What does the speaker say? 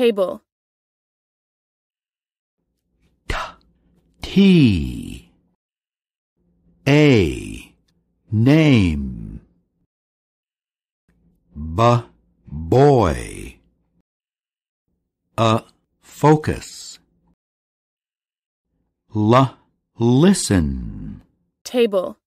table. T. A. Name. B. Boy. A. Focus. L. Listen. Table.